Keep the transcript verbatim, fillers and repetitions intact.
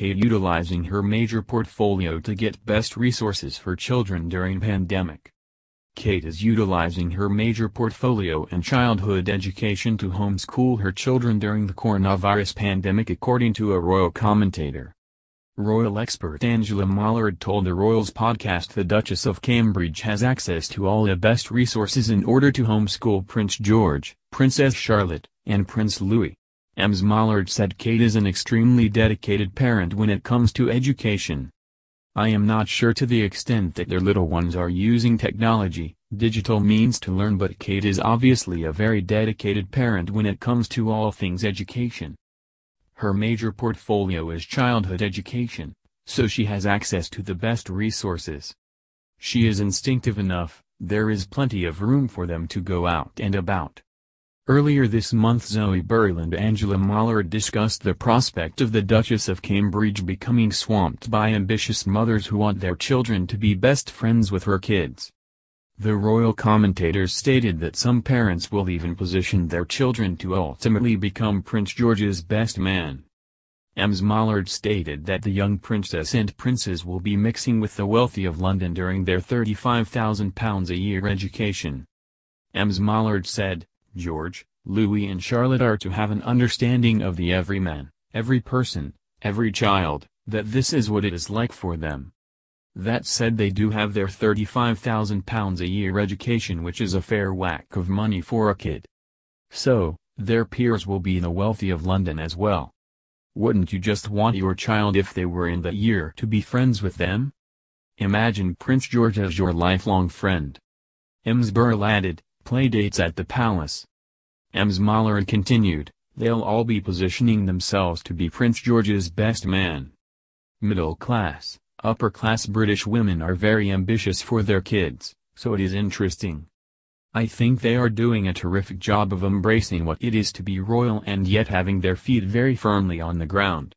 Kate utilizing her major portfolio to get best resources for children during pandemic. Kate is utilizing her major portfolio in childhood education to homeschool her children during the coronavirus pandemic, according to a royal commentator. Royal expert Angela Mollard told the Royals podcast the Duchess of Cambridge has access to all the best resources in order to homeschool Prince George, Princess Charlotte, and Prince Louis. Ms Mollard said Kate is an extremely dedicated parent when it comes to education. I am not sure to the extent that their little ones are using technology, digital means to learn, but Kate is obviously a very dedicated parent when it comes to all things education. Her major portfolio is childhood education, so she has access to the best resources. She is instinctive enough, there is plenty of room for them to go out and about. Earlier this month, Zoe Burrell and Angela Mollard discussed the prospect of the Duchess of Cambridge becoming swamped by ambitious mothers who want their children to be best friends with her kids. The royal commentators stated that some parents will even position their children to ultimately become Prince George's best man. Ms Mollard stated that the young princess and princes will be mixing with the wealthy of London during their thirty-five thousand pounds a year education. Ms Mollard said, George, Louis and Charlotte are to have an understanding of the everyman, every person, every child, that this is what it is like for them. That said, they do have their thirty-five thousand pounds a year education, which is a fair whack of money for a kid. So, their peers will be the wealthy of London as well. Wouldn't you just want your child, if they were in that year, to be friends with them? Imagine Prince George as your lifelong friend. Ms Burrell added, play dates at the palace. Ms Mollard continued, they'll all be positioning themselves to be Prince George's best man. Middle class. Upper-class British women are very ambitious for their kids, so it is interesting. I think they are doing a terrific job of embracing what it is to be royal and yet having their feet very firmly on the ground.